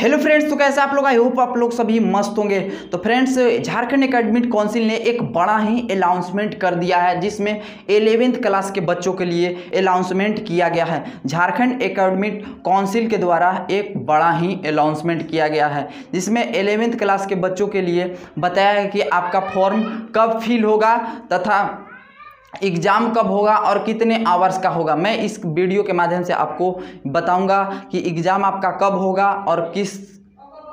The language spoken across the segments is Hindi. हेलो फ्रेंड्स, तो कैसे आप लोग? आई होप आप लोग सभी मस्त होंगे। तो फ्रेंड्स, झारखंड अकेडमिक काउंसिल ने एक बड़ा ही अनाउंसमेंट कर दिया है जिसमें 11th क्लास के बच्चों के लिए अनाउंसमेंट किया गया है। झारखंड अकेडमिक काउंसिल के द्वारा एक बड़ा ही अनाउंसमेंट किया गया है जिसमें 11th क्लास के बच्चों के लिए बताया है कि आपका फॉर्म कब फिल होगा तथा एग्ज़ाम कब होगा और कितने आवर्स का होगा। मैं इस वीडियो के माध्यम से आपको बताऊंगा कि एग्ज़ाम आपका कब होगा और किस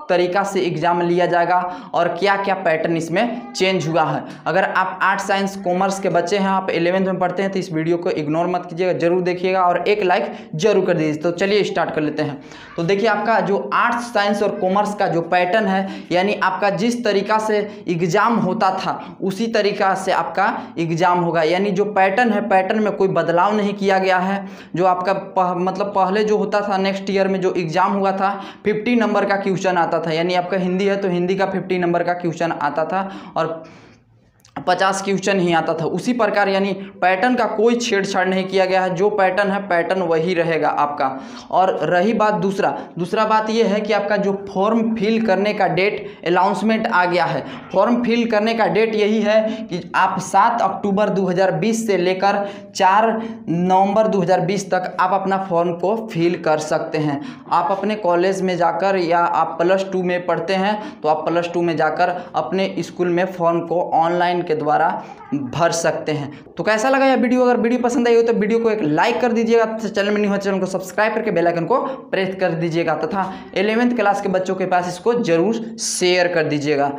तरीक़ा से एग्ज़ाम लिया जाएगा और क्या क्या पैटर्न इसमें चेंज हुआ है। अगर आप आर्ट साइंस कॉमर्स के बच्चे हैं, आप 11th में पढ़ते हैं, तो इस वीडियो को इग्नोर मत कीजिएगा, जरूर देखिएगा और एक लाइक जरूर कर दीजिए। तो चलिए स्टार्ट कर लेते हैं। तो देखिए, आपका जो आर्ट्स साइंस और कॉमर्स का जो पैटर्न है, यानी आपका जिस तरीक़ा से एग्ज़ाम होता था उसी तरीक़ा से आपका एग्ज़ाम होगा। यानी जो पैटर्न है, पैटर्न में कोई बदलाव नहीं किया गया है। जो आपका पहले जो होता था, नेक्स्ट ईयर में जो एग्ज़ाम हुआ था 50 नंबर का क्वेश्चन आता था। यानी आपका हिंदी है तो हिंदी का 50 नंबर का क्वेश्चन आता था और 50 क्वेश्चन ही आता था। उसी प्रकार यानी पैटर्न का कोई छेड़छाड़ नहीं किया गया है। जो पैटर्न है पैटर्न वही रहेगा आपका। और रही बात दूसरा बात यह है कि आपका जो फॉर्म फिल करने का डेट अनाउंसमेंट आ गया है। फॉर्म फिल करने का डेट यही है कि आप 7 अक्टूबर 2020 से लेकर 4 नवंबर 2020 तक आप अपना फॉर्म को फिल कर सकते हैं। आप अपने कॉलेज में जाकर, या आप प्लस 2 में पढ़ते हैं तो आप प्लस 2 में जाकर अपने स्कूल में फॉर्म को ऑनलाइन के द्वारा भर सकते हैं। तो कैसा लगा यह वीडियो? अगर वीडियो पसंद आई हो तो वीडियो को एक लाइक कर दीजिएगा, चैनल में नहीं हो चैनल को सब्सक्राइब करके बेल आइकन को प्रेस कर दीजिएगा तथा 11th क्लास के बच्चों के पास इसको जरूर शेयर कर दीजिएगा।